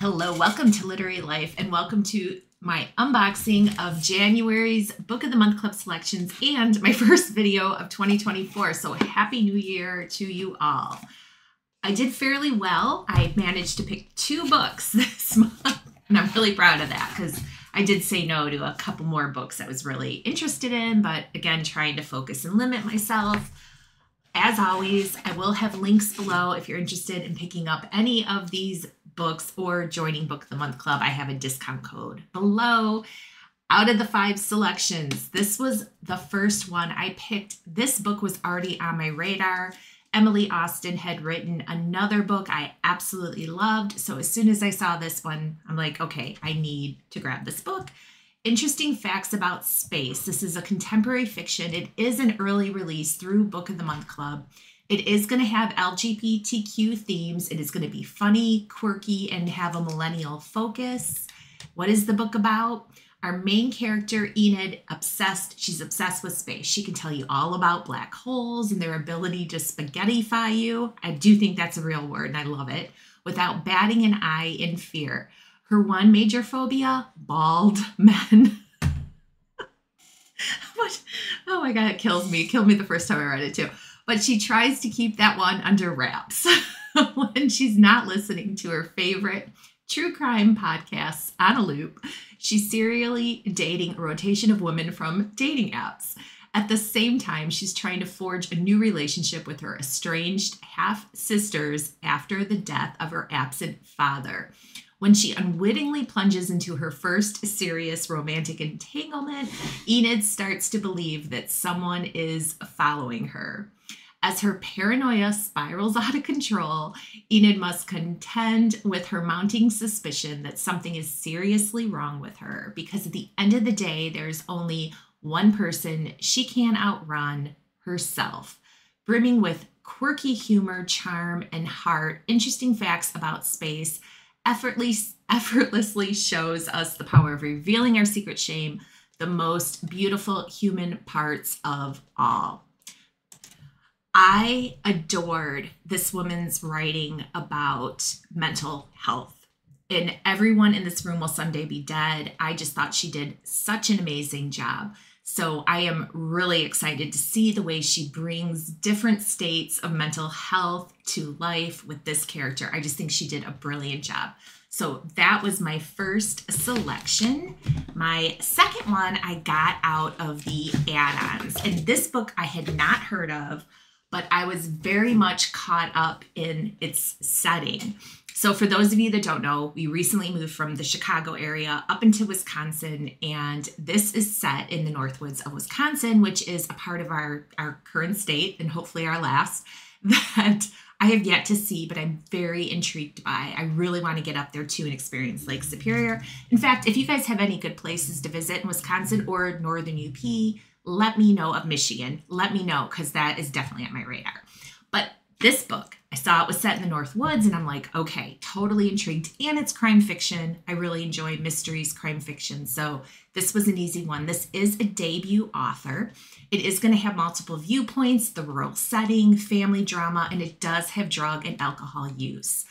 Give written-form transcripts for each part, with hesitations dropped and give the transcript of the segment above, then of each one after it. Hello, welcome to Literary Life and welcome to my unboxing of January's Book of the Month Club selections and my first video of 2024. So happy new year to you all. I did fairly well. I managed to pick two books this month and I'm really proud of that because I did say no to a couple more books I was really interested in, but again, trying to focus and limit myself. As always, I will have links below if you're interested in picking up any of these books or joining Book of the Month Club. I have a discount code below. Out of the five selections, this was the first one I picked. This book was already on my radar. Emily Austin had written another book I absolutely loved. So as soon as I saw this one, I'm like, okay, I need to grab this book. Interesting Facts About Space. This is a contemporary fiction. It is an early release through Book of the Month Club. It is going to have LGBTQ themes. It is going to be funny, quirky, and have a millennial focus. What is the book about? Our main character, Enid, she's obsessed with space. She can tell you all about black holes and their ability to spaghettify you. I do think that's a real word, and I love it. Without batting an eye in fear. Her one major phobia, bald men. Oh my God, it kills me. It killed me the first time I read it too. But she tries to keep that one under wraps when she's not listening to her favorite true crime podcasts on a loop. She's serially dating a rotation of women from dating apps. At the same time, she's trying to forge a new relationship with her estranged half-sisters after the death of her absent father. When she unwittingly plunges into her first serious romantic entanglement, Enid starts to believe that someone is following her. As her paranoia spirals out of control, Enid must contend with her mounting suspicion that something is seriously wrong with her, because at the end of the day, there's only one person she can outrun: herself. Brimming with quirky humor, charm, and heart, Interesting Facts About Space effortlessly shows us the power of revealing our secret shame, the most beautiful human parts of all. I adored this woman's writing about mental health, and everyone in this room will someday be dead. I just thought she did such an amazing job. So I am really excited to see the way she brings different states of mental health to life with this character. I just think she did a brilliant job. So that was my first selection. My second one I got out of the add-ons. And this book I had not heard of, but I was very much caught up in its setting. So for those of you that don't know, we recently moved from the Chicago area up into Wisconsin, and this is set in the Northwoods of Wisconsin, which is a part of our current state and hopefully our last that I have yet to see, but I'm very intrigued by. I really want to get up there too and experience Lake Superior. In fact, if you guys have any good places to visit in Wisconsin or Northern UP, let me know. Of Michigan, let me know, because that is definitely on my radar. But this book, I saw it was set in the Northwoods, and I'm like, okay, totally intrigued. And it's crime fiction. I really enjoy mysteries, crime fiction. So this was an easy one. This is a debut author. It is going to have multiple viewpoints, the rural setting, family drama, and it does have drug and alcohol use.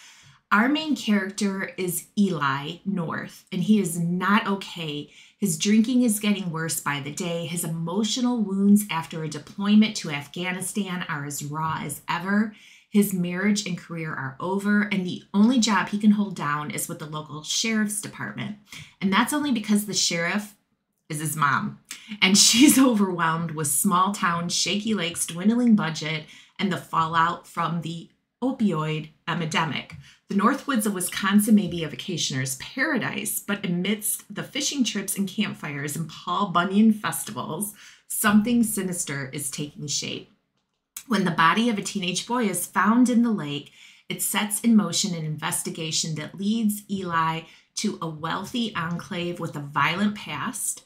Our main character is Eli North, and he is not okay. His drinking is getting worse by the day. His emotional wounds after a deployment to Afghanistan are as raw as ever. His marriage and career are over, and the only job he can hold down is with the local sheriff's department. And that's only because the sheriff is his mom, and she's overwhelmed with small town, shaky lakes, dwindling budget, and the fallout from the opioid epidemic. The Northwoods of Wisconsin may be a vacationer's paradise, but amidst the fishing trips and campfires and Paul Bunyan festivals, something sinister is taking shape. When the body of a teenage boy is found in the lake, it sets in motion an investigation that leads Eli to a wealthy enclave with a violent past,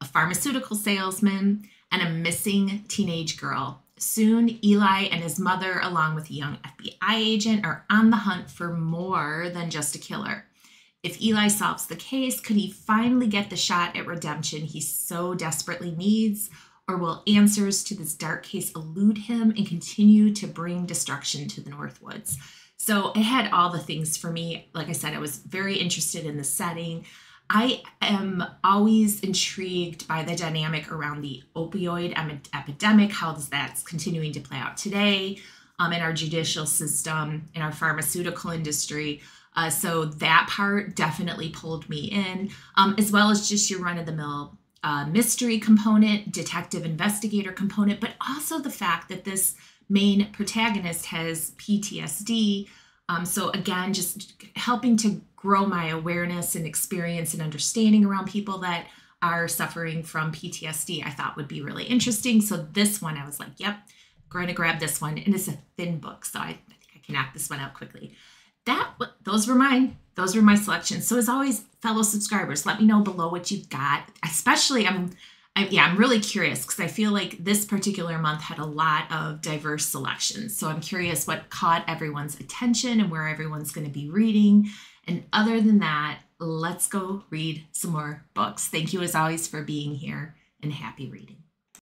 a pharmaceutical salesman, and a missing teenage girl. Soon, Eli and his mother, along with a young FBI agent, are on the hunt for more than just a killer. If Eli solves the case, could he finally get the shot at redemption he so desperately needs, or will answers to this dark case elude him and continue to bring destruction to the Northwoods? So it had all the things for me. Like I said, I was very interested in the setting. I am always intrigued by the dynamic around the opioid epidemic. How that's continuing to play out today in our judicial system, in our pharmaceutical industry. So that part definitely pulled me in, as well as just your run-of-the-mill mystery component, detective investigator component, but also the fact that this main protagonist has PTSD. So again, just helping to grow my awareness and experience and understanding around people that are suffering from PTSD, I thought would be really interesting. So this one, I was like, yep, going to grab this one. And it's a thin book, so I think I can knock this one out quickly. Those were mine. Those were my selections. So as always, fellow subscribers, let me know below what you've got. Especially, I'm really curious because I feel like this particular month had a lot of diverse selections. So I'm curious what caught everyone's attention and where everyone's going to be reading. And other than that, let's go read some more books. Thank you as always for being here, and happy reading.